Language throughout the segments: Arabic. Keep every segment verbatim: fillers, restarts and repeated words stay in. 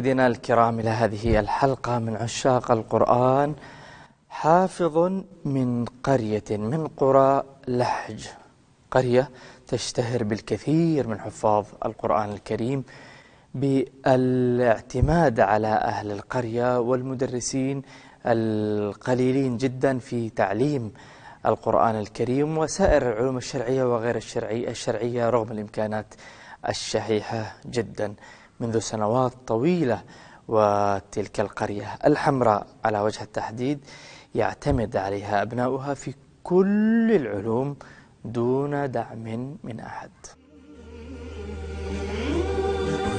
مشاهدينا الكرام إلى هذه الحلقة من عشاق القرآن. حافظ من قرية من قرى لحج، قرية تشتهر بالكثير من حفاظ القرآن الكريم بالاعتماد على أهل القرية والمدرسين القليلين جدا في تعليم القرآن الكريم وسائر العلوم الشرعية وغير الشرعية الشرعية رغم الإمكانات الشحيحة جدا منذ سنوات طويلة. وتلك القرية الحمراء على وجه التحديد يعتمد عليها أبناؤها في كل العلوم دون دعم من أحد.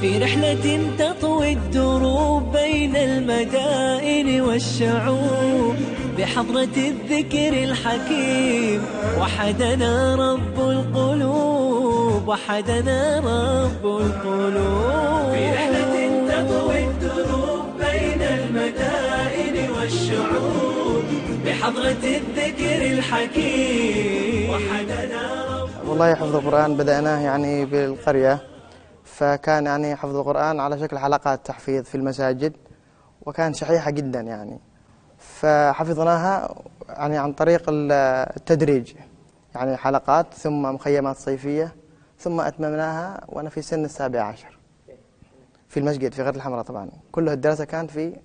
في رحلة تطوي الدروب بين المدائن والشعوب بحضرة الذكر الحكيم، وحدنا رب القلوب وحدنا رب القلوب. في رحلة تطوي الدروب بين المدائن والشعوب بحضرة الذكر الحكيم، وحدنا رب. والله حفظ القرآن بدأناه يعني بالقرية، فكان يعني حفظ القرآن على شكل حلقات تحفيظ في المساجد، وكان شحيحة جدا يعني، فحفظناها يعني عن طريق التدريج، يعني حلقات ثم مخيمات صيفية، ثم أتممناها وأنا في سن السابع عشر في المسجد في غرة الحمراء. طبعا كل الدراسة كانت في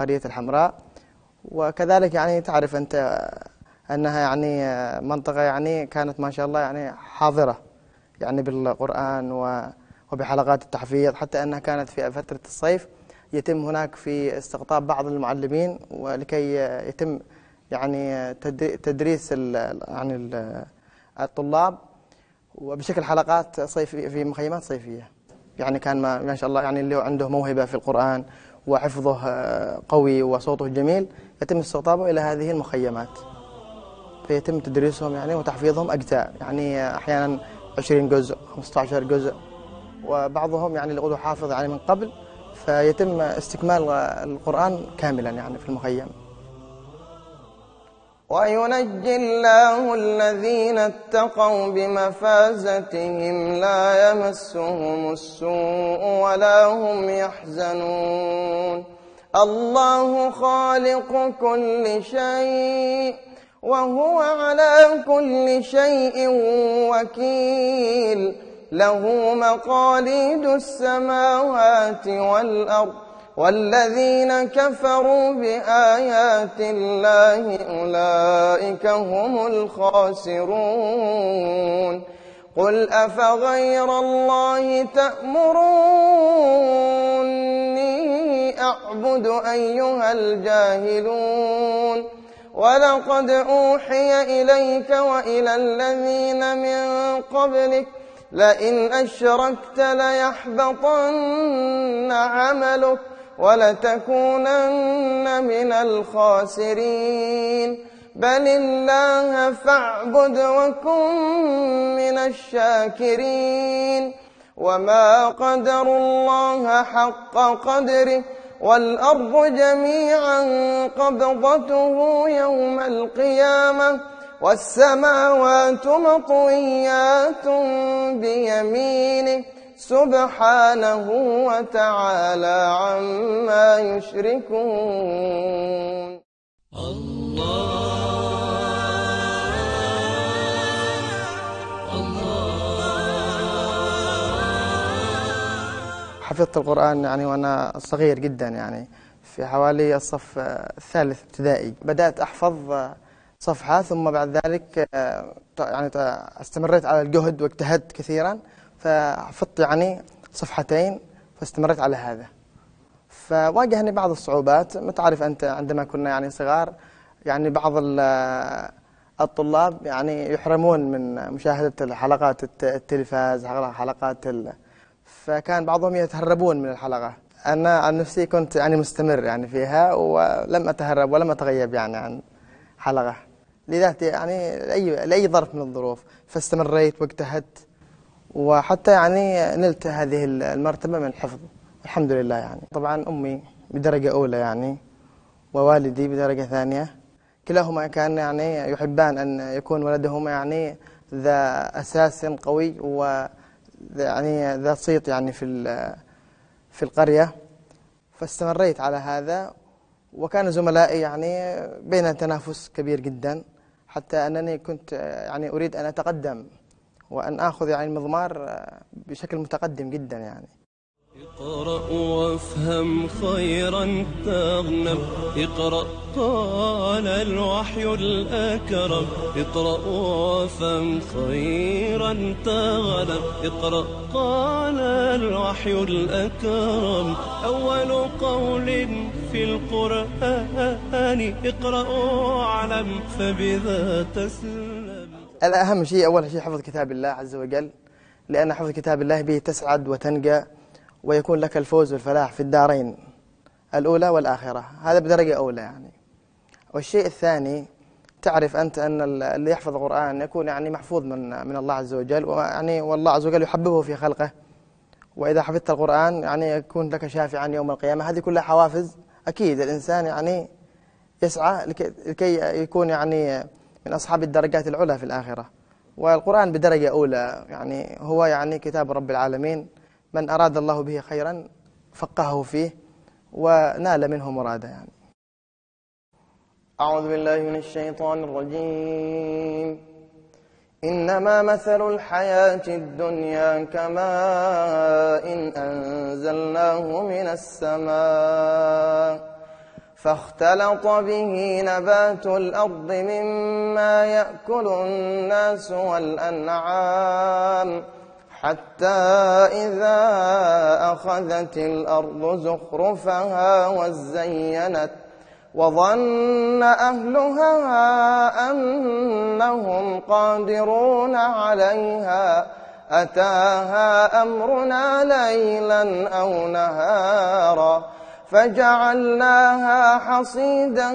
قرية الحمراء، وكذلك يعني تعرف أنت أنها يعني منطقة يعني كانت ما شاء الله يعني حاضرة يعني بالقرآن و وبحلقات التحفيظ، حتى أنها كانت في فترة الصيف يتم هناك في استقطاب بعض المعلمين ولكي يتم يعني تدريس يعني الطلاب وبشكل حلقات صيفية في مخيمات صيفية. يعني كان ما, ما شاء الله يعني اللي عنده موهبة في القرآن وحفظه قوي وصوته جميل يتم استقطابه إلى هذه المخيمات، فيتم تدريسهم يعني وتحفيظهم أجزاء، يعني أحيانا عشرين جزء خمسة عشر جزء، وبعضهم يعني اللي حافظ يعني من قبل، فيتم استكمال القرآن كاملا يعني في المخيم. وينجي الله الذين اتقوا بمفازتهم لا يمسهم السوء ولا هم يحزنون. الله خالق كل شيء وهو على كل شيء وكيل. له مقاليد السماوات والأرض، والذين كفروا بآيات الله أولئك هم الخاسرون. قل أفغير الله تأمروني أعبد أيها الجاهلون؟ ولقد أوحي إليك وإلى الذين من قبلك لئن أشركت ليحبطن عملك ولتكونن من الخاسرين. بل الله فاعبد وكن من الشاكرين. وما قدروا الله حق قدره، والأرض جميعا قبضته يوم القيامة، والسماوات مطويات بيمينه، سبحانه وتعالى عما يشركون. الله حفظت القرآن يعني وأنا صغير جدا، يعني في حوالي الصف الثالث ابتدائي بدأت أحفظ صفحة، ثم بعد ذلك يعني استمريت على الجهد واجتهدت كثيرا فحفظت يعني صفحتين، فاستمريت على هذا. فواجهني بعض الصعوبات، ما تعرف أنت عندما كنا يعني صغار يعني بعض الطلاب يعني يحرمون من مشاهدة حلقات التلفاز، حلقات ال... فكان بعضهم يتهربون من الحلقة. أنا عن نفسي كنت يعني مستمر يعني فيها، ولم أتهرب ولم أتغيب يعني عن حلقة لذاتي يعني لأي, لأي ظرف من الظروف، فاستمريت واجتهدت وحتى يعني نلت هذه المرتبة من الحفظ الحمد لله. يعني طبعا أمي بدرجة أولى يعني ووالدي بدرجة ثانية، كلاهما كان يعني يحبان أن يكون ولدهما يعني ذا أساس قوي و يعني ذا صيت يعني في في القرية، فاستمريت على هذا، وكان زملائي يعني بيننا تنافس كبير جدا، حتى أنني كنت يعني أريد أن أتقدم وأن آخذ يعني المضمار بشكل متقدم جدا يعني. اقرأ وافهم خيرا تغنم، اقرأ قال الوحي الأكرم، اقرأ وافهم خيرا تغنم، اقرأ قال الوحي الأكرم، أول قول في القرآن اقرأ واعلم فبذا تسلم. الأهم شيء أول شيء حفظ كتاب الله عز وجل، لأن حفظ كتاب الله به تسعد وتنجى ويكون لك الفوز والفلاح في الدارين الأولى والآخرة، هذا بدرجة أولى يعني. والشيء الثاني تعرف أنت أن اللي يحفظ القرآن يكون يعني محفوظ من من الله عز وجل، ويعني والله عز وجل يحببه في خلقه، وإذا حفظت القرآن يعني يكون لك شافعا يوم القيامة. هذه كلها حوافز أكيد الإنسان يعني يسعى لكي يكون يعني من أصحاب الدرجات العلى في الآخرة. والقرآن بدرجة أولى يعني، هو يعني كتاب رب العالمين، من أراد الله به خيرا فقهه فيه ونال منه مراده يعني. أعوذ بالله من الشيطان الرجيم. إنما مثل الحياة الدنيا كماء أنزلناه من السماء فاختلط به نبات الأرض مما يأكل الناس والأنعام حتى إذا أخذت الأرض زخرفها وزينت وظن أهلها أنهم قادرون عليها أتاها أمرنا ليلا أو نهارا فجعلناها حصيدا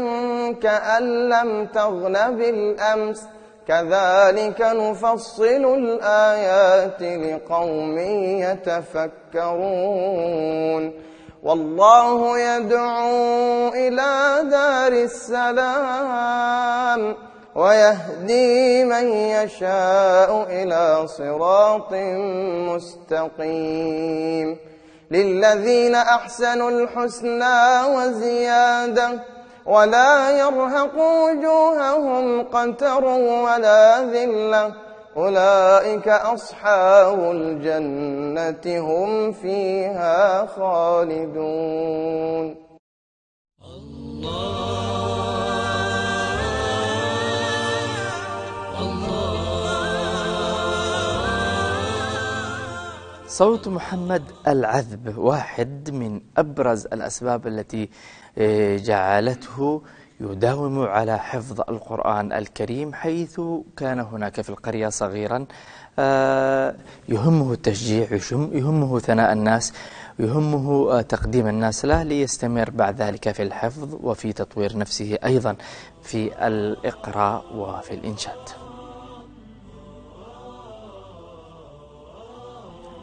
كأن لم تغن بالأمس كذلك نفصل الآيات لقوم يتفكرون. والله يدعو إلى دار السلام ويهدي من يشاء إلى صراط مستقيم. للذين أحسنوا الحسنى وزيادة ولا يرهق وجوههم قتر ولا ذلة أولئك أصحاب الجنة هم فيها خالدون. صوت محمد العذب واحد من أبرز الأسباب التي جعلته يداوم على حفظ القرآن الكريم، حيث كان هناك في القرية صغيرا يهمه التشجيع، يهمه ثناء الناس، يهمه تقديم الناس له، ليستمر بعد ذلك في الحفظ وفي تطوير نفسه أيضا في الإقراء وفي الإنشاد.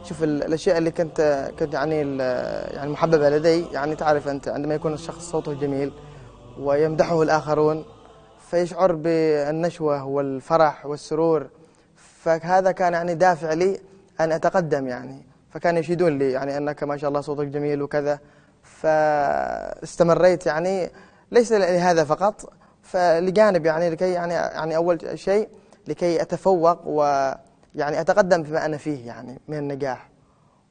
شوف الأشياء اللي كنت كنت يعني يعني محببة لدي يعني، تعرف أنت عندما يكون الشخص صوته جميل ويمدحه الآخرون فيشعر بالنشوة والفرح والسرور، فهذا كان يعني دافع لي أن أتقدم يعني، فكان يشيدون لي يعني أنك ما شاء الله صوتك جميل وكذا، فاستمريت يعني ليس لهذا فقط، فلجانب يعني لكي يعني يعني أول شيء لكي أتفوق و يعني أتقدم فيما أنا فيه يعني من النجاح،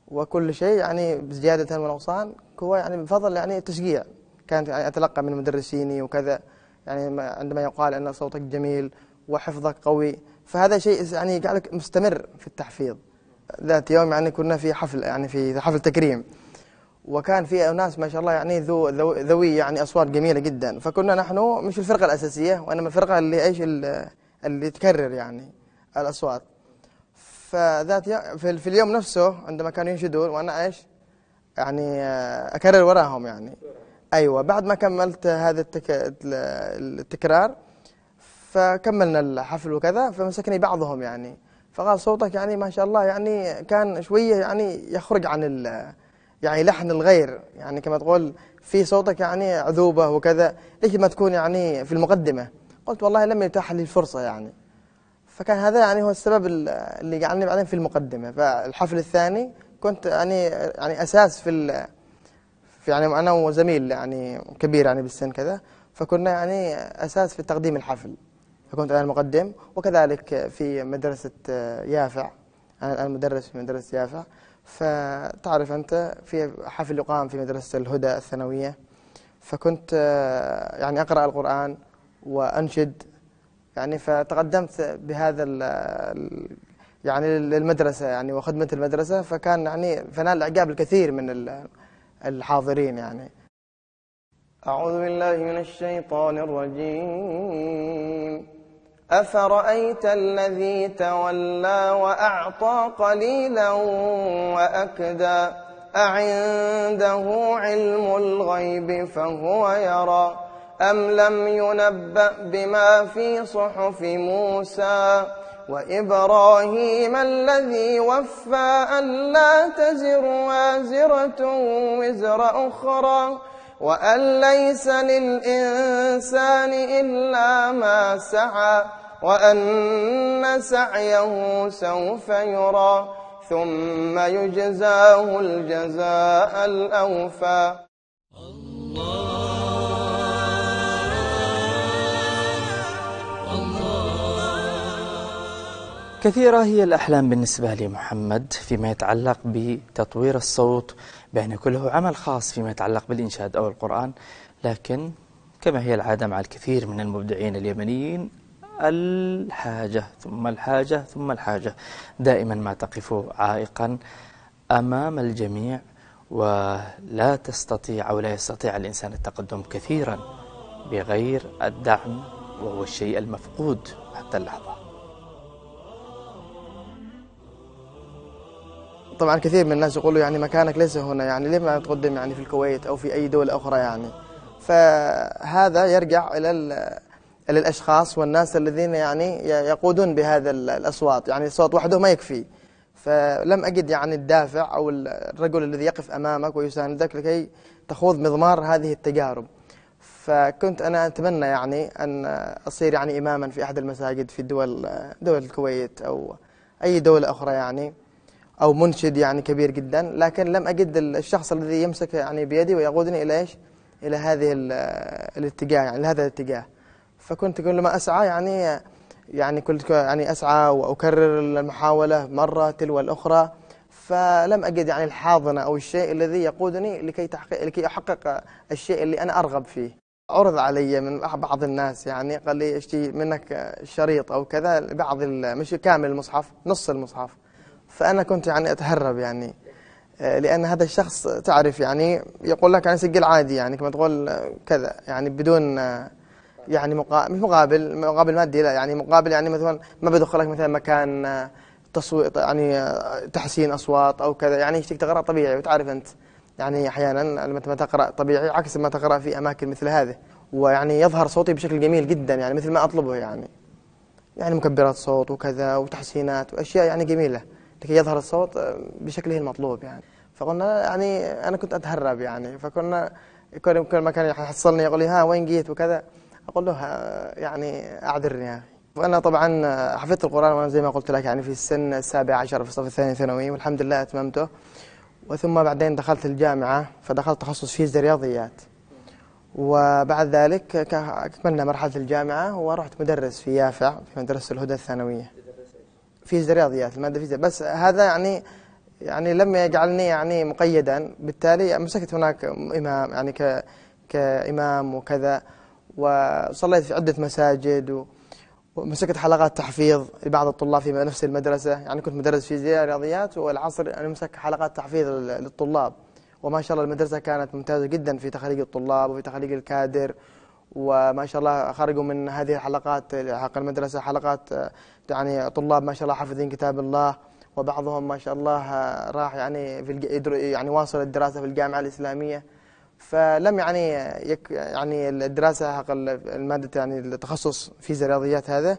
وكل شيء يعني بزيادة والنقصان هو يعني بفضل يعني التشجيع. كانت يعني أتلقى من مدرسيني وكذا يعني عندما يقال أن صوتك جميل وحفظك قوي، فهذا شيء يعني يجعلك مستمر في التحفيظ. ذات يوم يعني كنا في حفل يعني في حفل تكريم، وكان في أناس ما شاء الله يعني ذو ذوي يعني أصوات جميلة جدا، فكنا نحن مش الفرقة الأساسية وإنما الفرقة اللي إيش اللي تكرر يعني الأصوات. فذات في اليوم نفسه عندما كانوا ينشدون وانا ايش يعني اكرر وراهم يعني، ايوه بعد ما كملت هذا التكرار فكملنا الحفل وكذا، فمسكني بعضهم يعني فقال صوتك يعني ما شاء الله يعني كان شويه يعني يخرج عن يعني لحن الغير يعني، كما تقول في صوتك يعني عذوبه وكذا، ليش ما تكون يعني في المقدمه؟ قلت والله لم يتاح لي الفرصه يعني، فكان هذا يعني هو السبب اللي جعلني بعدين في المقدمة. فالحفل الثاني كنت يعني يعني أساس في يعني انا وزميل يعني كبير يعني بالسن كذا، فكنا يعني اساس في تقديم الحفل، فكنت انا المقدم، وكذلك في مدرسه يافع، انا المدرس في مدرسه يافع. فتعرف انت في حفل يقام في مدرسه الهدى الثانويه، فكنت يعني اقرا القران وانشد يعني، فتقدمت بهذا يعني للمدرسه يعني وخدمه المدرسه، فكان يعني فنال الاعجاب الكثير من الحاضرين يعني. أعوذ بالله من الشيطان الرجيم. أفرأيت الذي تولى وأعطى قليلا وأكدى أعنده علم الغيب فهو يرى أم لم ينبأ بما في صحف موسى وإبراهيم الذي وفى ألا تزر وازرة وزر أخرى وأن ليس للإنسان إلا ما سعى وأن سعيه سوف يرى ثم يجزاه الجزاء الأوفى. كثيرة هي الأحلام بالنسبة لمحمد فيما يتعلق بتطوير الصوت، بأن كله عمل خاص فيما يتعلق بالإنشاد أو القرآن، لكن كما هي العادة مع الكثير من المبدعين اليمنيين الحاجة ثم الحاجة ثم الحاجة، دائما ما تقف عائقا أمام الجميع، ولا تستطيع أو لا يستطيع الإنسان التقدم كثيرا بغير الدعم، وهو الشيء المفقود حتى اللحظة. طبعا كثير من الناس يقولوا يعني مكانك ليس هنا، يعني ليه ما تقدم يعني في الكويت او في اي دولة اخرى يعني، فهذا يرجع الى الى الاشخاص والناس الذين يعني يقودون بهذا الاصوات، يعني الصوت وحده ما يكفي، فلم اجد يعني الدافع او الرجل الذي يقف امامك ويساندك لكي تخوض مضمار هذه التجارب. فكنت انا اتمنى يعني ان اصير يعني اماما في احد المساجد في دول دول الكويت او اي دولة اخرى يعني، أو منشد يعني كبير جدا، لكن لم أجد الشخص الذي يمسك يعني بيدي ويقودني إلى إيش؟ إلى هذه الاتجاه يعني لهذا الاتجاه. فكنت كل ما أسعى يعني يعني كل يعني أسعى وأكرر المحاولة مرة تلو الأخرى، فلم أجد يعني الحاضنة أو الشيء الذي يقودني لكي تحقق لكي أحقق الشيء اللي أنا أرغب فيه. عرض علي من بعض الناس يعني قال لي اشتري منك شريط أو كذا، بعض مش كامل المصحف، نص المصحف. فأنا كنت يعني أتهرب يعني، لأن هذا الشخص تعرف يعني يقول لك يعني سجل عادي يعني كما تقول كذا يعني بدون يعني مقابل، مش مقابل مقابل مادي لا، يعني مقابل يعني مثلا ما بدخلك مثلا مكان تصويت يعني تحسين أصوات أو كذا، يعني يشتك تقرأ طبيعي، وتعرف أنت يعني أحيانا لما تقرأ طبيعي عكس ما تقرأ في أماكن مثل هذه، ويعني يظهر صوتي بشكل جميل جدا يعني مثل ما أطلبه يعني يعني مكبرات صوت وكذا وتحسينات وأشياء يعني جميلة لكي يظهر الصوت بشكله المطلوب يعني. فقلنا يعني أنا كنت أتهرب يعني، فكنا كل ما كان يحصلني يقول لي ها وين جيت وكذا، أقول له يعني أعذرني يا أخي. وأنا طبعا حفظت القرآن وأنا زي ما قلت لك يعني في السن السابع عشر في الصف الثاني ثانوي، والحمد لله أتممته، وثم بعدين دخلت الجامعة فدخلت تخصص فيزياء رياضيات، وبعد ذلك أكملنا مرحلة الجامعة ورحت مدرس في يافع في مدرسة الهدى الثانوية فيزياء رياضيات، المادة فيزياء، بس هذا يعني يعني لم يجعلني يعني مقيدا، بالتالي مسكت هناك إمام يعني ك كإمام وكذا، وصليت في عدة مساجد، ومسكت حلقات تحفيظ لبعض الطلاب في نفس المدرسة، يعني كنت مدرس فيزياء رياضيات والعصر يعني مسك حلقات تحفيظ للطلاب، وما شاء الله المدرسة كانت ممتازة جدا في تخريج الطلاب وفي تخريج الكادر، وما شاء الله خرجوا من هذه الحلقات حق المدرسة حلقات يعني طلاب ما شاء الله حافظين كتاب الله، وبعضهم ما شاء الله راح يعني في الج... يعني واصل الدراسة في الجامعة الإسلامية، فلم يعني يك... يعني الدراسة حق المادة يعني التخصص فيزياء رياضيات هذا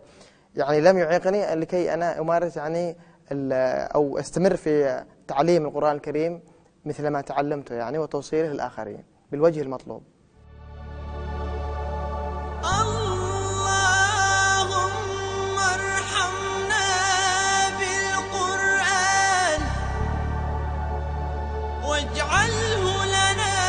يعني لم يعيقني لكي أنا أمارس يعني ال... أو أستمر في تعليم القرآن الكريم مثل ما تعلمته يعني، وتوصيله للآخرين بالوجه المطلوب. اللهم ارحمنا بالقرآن واجعله لنا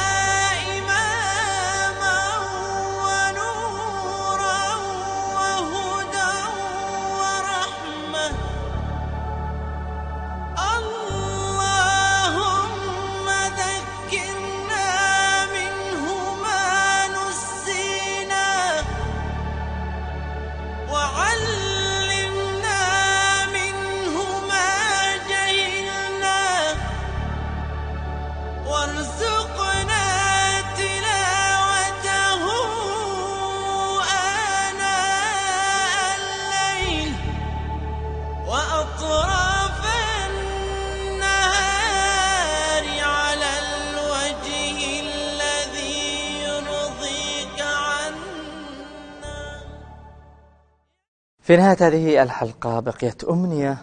في نهاية هذه الحلقة بقيت أمنية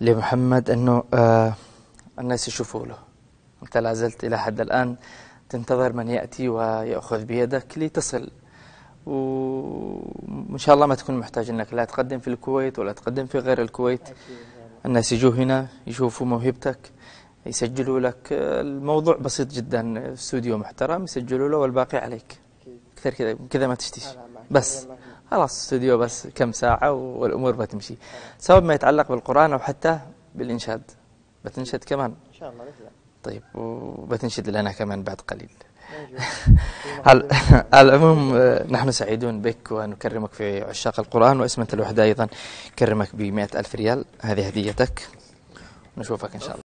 لمحمد أنه آه الناس يشوفوا له. أنت لازلت إلى حد الآن تنتظر من يأتي ويأخذ بيدك لتصل، وإن شاء الله ما تكون محتاج أنك لا تقدم في الكويت ولا تقدم في غير الكويت. الناس يجوا هنا يشوفوا موهبتك، يسجلوا لك. الموضوع بسيط جدا، استوديو محترم يسجلوا له والباقي عليك. أكثر كذا كذا ما تشتيش، بس خلاص استوديو بس كم ساعة والأمور بتمشي، سواء ما يتعلق بالقرآن أو حتى بالإنشاد. بتنشد كمان إن شاء الله مثلا. طيب، وبتنشد لنا كمان بعد قليل. على العموم نحن سعيدون بك ونكرمك في عشاق القرآن، واسمة الوحدة أيضا كرمك بمئة ألف ريال، هذه هديتك. نشوفك إن شاء الله.